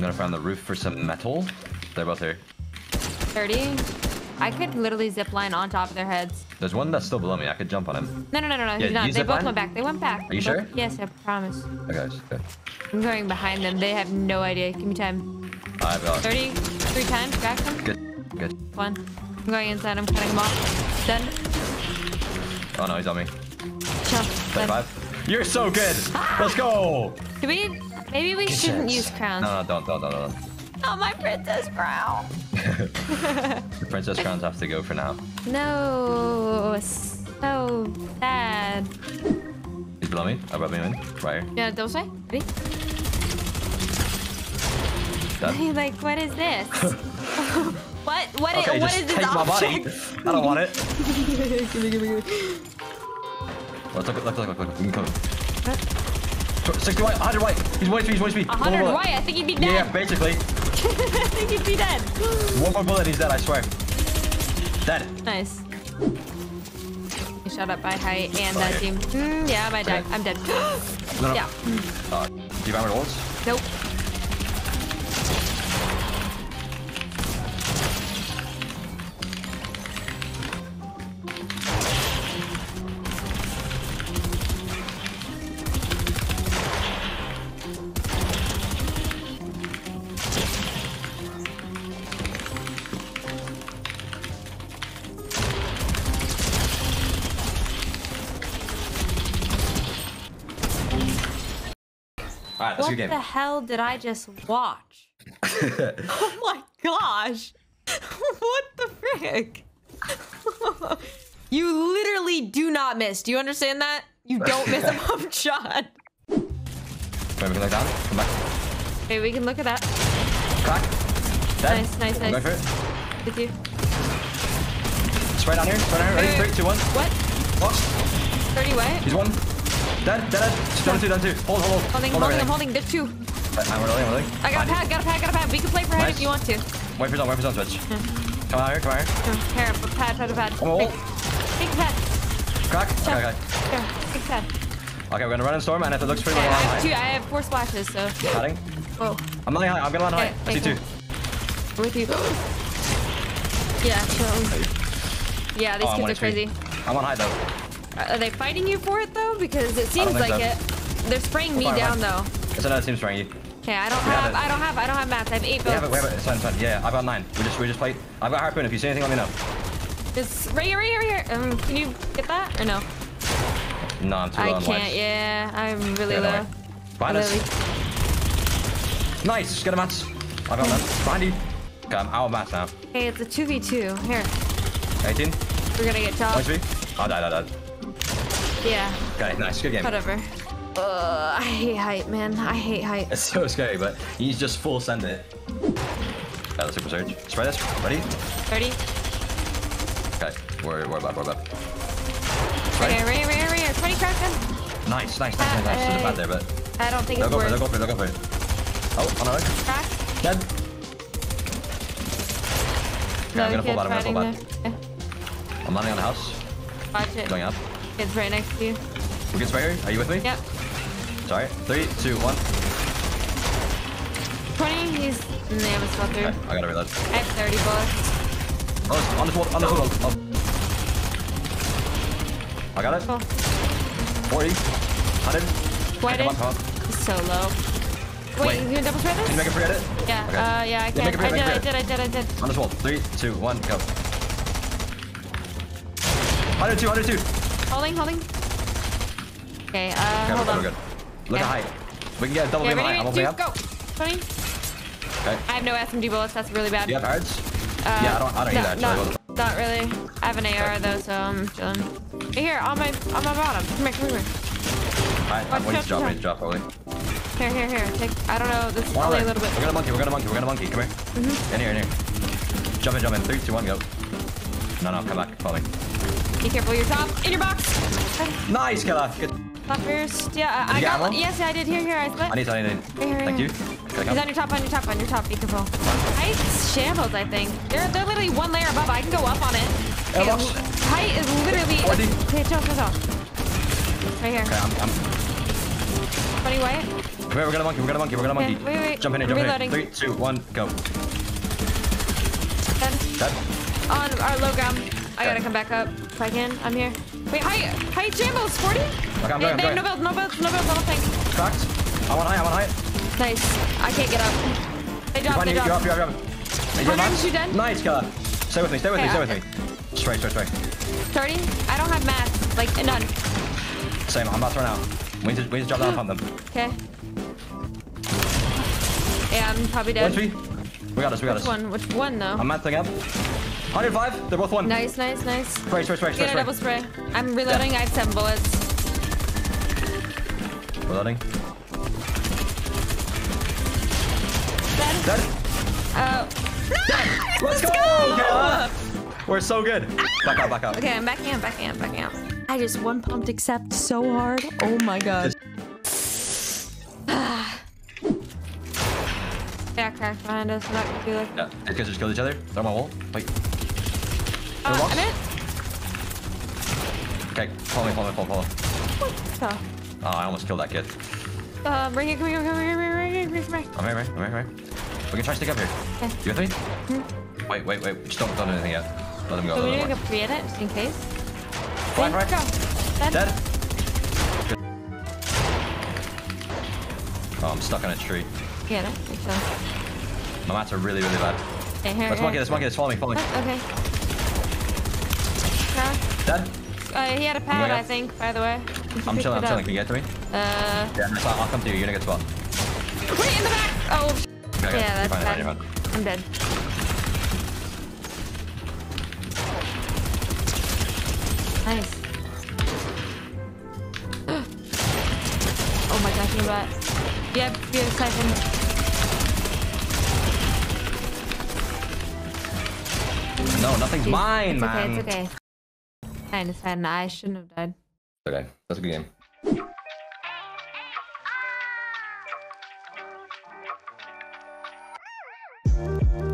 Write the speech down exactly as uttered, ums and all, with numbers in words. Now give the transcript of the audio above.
gonna find the roof for some metal. They're both here. thirty. I could literally zipline on top of their heads. There's one that's still below me. I could jump on him. No, no, no, no, no. Yeah, he's not. They both line? went back. They went back. Are they you both... sure? Yes, I promise. Okay, okay. I'm going behind them. They have no idea. Give me time. I've got thirty. Three times. Crack them. Good. Good. One. I'm going inside. I'm cutting him off. Done. Oh no, he's on me. Jump. thirty-five. You're so good. Ah! Let's go. Do we? Maybe we good shouldn't chance. use crowns. No, no, don't, don't, don't, don't. Oh, my princess crown. The princess crowns have to go for now. No, so sad. He's below me. I brought me in. Right here. Yeah, don't say. Ready? Done. Like, what is this? what? What? Okay, is, what is this take option? My body. I don't want it. Give me, give me, give me. Let's look, look, look, look, look. You can come. sixty white, one hundred white. He's way speed, he's way speed. one hundred white, I think he'd be dead. Yeah, basically. I think he'd be dead. One more bullet, he's dead, I swear. Dead. Nice. He shot up by height and that team. Mm, yeah, I might die. I'm dead. no, no. Yeah. Uh, do you remember the walls? Nope. Right, what the hell did I just watch? Oh my gosh! What the frick? You literally do not miss. Do you understand that? You don't miss a pump shot. Wait, we can look down. Come back. Okay, we can look at that. Crack. Dead. Nice, nice, nice. Go for it. With you. Spray down here. Spray down here. Ready? Three, two, one. What? What? thirty away. He's one. Dead, dead, dead. Down two, down two. Hold, hold, hold. Holding, hold holding, I'm holding. There's two. Right, I'm rolling, I'm rolling. I got a pack, got a pack, got a pack. We can play for head nice. if you want to. Wipers on, wipers on, switch. Yeah. Come out here, come out here. Here, pad, pad, pad. Oh, take, take pad. Crack? Shot. Okay, okay. Here, take pad. Okay, we're gonna run in storm, and if it looks pretty, okay, we're gonna land high. Two, I have four splashes, so. Padding? Whoa. I'm landing high, I'm gonna land okay, high. I see two. I'm with you. Yeah, chill. Yeah, these oh, kids are crazy. I'm on high, though. Are they fighting you for it though? Because it seems like so. it. They're spraying me down though. It's another team spraying you. Okay, I don't have, I don't have, I don't have mats. I have eight bullets. Yeah, it's fine, it's fine. Yeah, I've got nine. We just, we just played. I've got harpoon. If you see anything, let me know. Just right here, right here, right here. Um, can you get that or no? No, I'm too low. I can't. Yeah, I'm really low. Behind us. Nice. Get a mats. I got them. Behind you. Okay, I'm out of mats now. Hey, it's a two v two. Here. eighteen. We're gonna get chopped. I died. I died. Yeah. Okay, nice. Good game. Whatever. Uh, I hate height, man. I hate height. It's so scary, but you just full send it. Got the super surge. Spray this. Ready? thirty. Okay. We're, we're about, we're about. Spray. Okay, right here, right here, right here. twenty cracking. Nice, nice, nice, nice. nice. There's a bad there, but... I don't think it's worth it. They'll go for it, they'll go for it, they'll go for it. Oh, on our own. Crack. Dead. Okay, no, I'm gonna pull bottom, I'm gonna pull bottom. Okay. I'm landing on the house. Watch it. Going up. It's right next to you. We're good, Sprayer. Are you with me? Yep. Sorry. Three, two, one. twenty. He's in the ammo spot through. Okay, I gotta reload. I have thirty bullets. Oh, on this wall. On this wall. Oh. I got it. Cool. forty. one hundred. Whited. He's so low. Wait, Wait. you gonna double spray this? Can you make it forget it? Yeah. Okay. Uh, yeah, I can. Yeah, I, did, I did. I did. I did. On this wall. Three, two, one, go. one oh two. one oh two. Holding, holding. Okay, uh, okay, hold on. Good. Look yeah. at height. We can get a double beam on height. I'm opening up. Go. twenty. Okay. I have no S M G bullets. That's really bad. Do you have cards? Uh, yeah, I don't, I don't no, need that. Not, not really. I have an A R okay. though, so I'm chilling. Right here, on my, on my bottom. Come here, come here. Alright, I'm going to drop, I'm to drop, probably. Here, here, here. Take, I don't know. This is probably a little bit. We're gonna monkey, we're gonna monkey, we're gonna monkey. Come here. Mm-hmm. In here, in here. Jump in, jump in. Three, two, one, go. No, no, come back. Follow me. Be careful, you're top. In your box. Nice, killer. Good. Top first. Yeah, I got one. Yes, yeah, I did. Here, here, I split. I need, I need, I need. Here, here, Thank here. you. He's on your top, on your top, on your top. Be careful. Height shambles, I think. They're, they're literally one layer above. I can go up on it. Okay, height is literally... forty. Okay, chill, chill, chill. Right here. Okay, I'm... I'm... funny way. Wait, we got a monkey, we got a monkey, we got a monkey. Okay, wait, wait. Jump in it, jump Reloading. in it. Three, two, one, go. Dead. Dead. On our low ground. Dead. I gotta come back up if I can. I'm here. Wait, hi, hi, Jambo's forty. Okay, I'm going, hey, I'm no build, no build, no build, no tank. Cracked. I want high, I want high. Nice. I can't get up. They dropped, they dropped. You're up, you're up, you're up. Are you dead? Nice, killer. Stay with me, stay with okay, me, stay okay. with me. Straight, straight, straight. thirty? I don't have math, like, none. Same, I'm about to run out. We need to, we need to drop down and pump them. Okay. Yeah, I'm probably dead. One, we got us, we got Which us. One? Which one, though? I'm mathing up. one oh five, they're both one. Nice, nice, nice. Spray, spray, spray, spray. Get a double spray. I'm reloading, yeah. I have seven bullets. Reloading. Dead. Dead. Uh, no! Dead. Let's, Let's go! go! Okay, uh, we're so good. Ah! Back out, back out. Okay, I'm backing out, backing out, backing out. I just one pumped accept so hard. Oh my god. Yeah, cracked behind us. Not gonna be like. Yeah, these guys just killed each other. They're on my wall. Wait. Uh, I'm in. Okay, follow me, follow me, follow me, follow me. What the? Oh, I almost killed that kid. Um, bring it, come here, come here, come here, come here, come here, come here. I'm here, I'm here, I'm here. We can try to stick up here. Okay. You with me? Hmm? Wait, wait, wait. Just don't, don't do anything yet. Let them go. So we need to free in it, just in case. Fly, fly. Dead. Dead. Good. Oh, I'm stuck on a tree. Get it. My mats are really, really bad. Okay, here, let's monkey this, monkey this. Follow me, follow me. Okay. Huh? Dead. Uh, he had a pad, I think, by the way. I'm chilling, I'm chilling. Can you get to me? Uh. Yeah, I'll come to you. You're gonna get spot. Wait, in the back! Oh, shit. Okay, yeah, that's fine, fine. Fine. I'm dead. Nice. Oh my gosh, you got. Yep, you're a siphon. No, nothing's Jeez. mine, it's man. It's okay, it's okay. Fine, it's fine. I shouldn't have died. Okay, that's a good game. Thank you.